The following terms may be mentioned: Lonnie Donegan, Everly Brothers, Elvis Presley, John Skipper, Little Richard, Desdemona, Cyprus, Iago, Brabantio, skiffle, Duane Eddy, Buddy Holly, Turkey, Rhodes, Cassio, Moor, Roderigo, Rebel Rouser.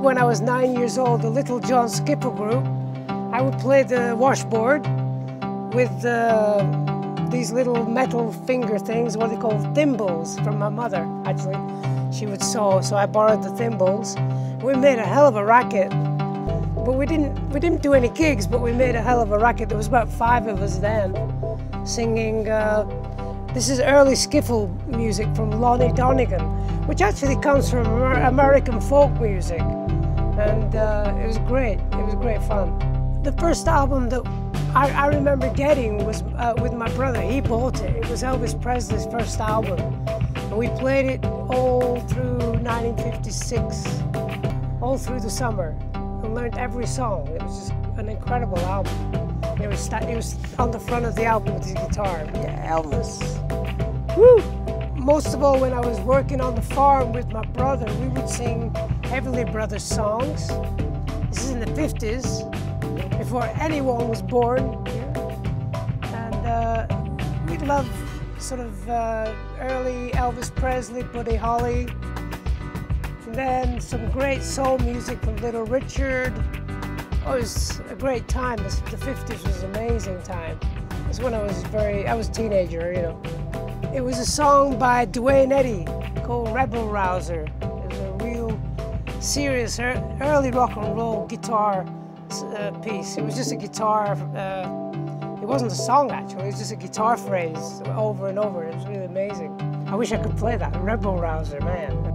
When I was 9 years old, the Little John Skipper group, I would play the washboard with these little metal finger things, what they call thimbles, from my mother, actually. She would sew, so I borrowed the thimbles. We made a hell of a racket, but we didn't do any gigs, but we made a hell of a racket. There was about five of us then, singing, this is early skiffle music from Lonnie Donegan, which actually comes from American folk music. And it was great fun. The first album that I remember getting was with my brother. He bought it. It was Elvis Presley's first album. And we played it all through 1956, all through the summer, and learned every song. It was just an incredible album. It was on the front of the album with his guitar. Yeah, Elvis. Woo! Most of all, when I was working on the farm with my brother, we would sing Everly Brothers songs. This is in the 50s, before anyone was born here. And we loved sort of early Elvis Presley, Buddy Holly, and then some great soul music from Little Richard. Oh, it was a great time. The 50s was an amazing time. It's when I was a teenager, you know. It was a song by Duane Eddy called Rebel Rouser. It was a real serious early rock and roll guitar piece. It was just a guitar, it wasn't a song actually, it was just a guitar phrase over and over. It was really amazing. I wish I could play that, Rebel Rouser, man.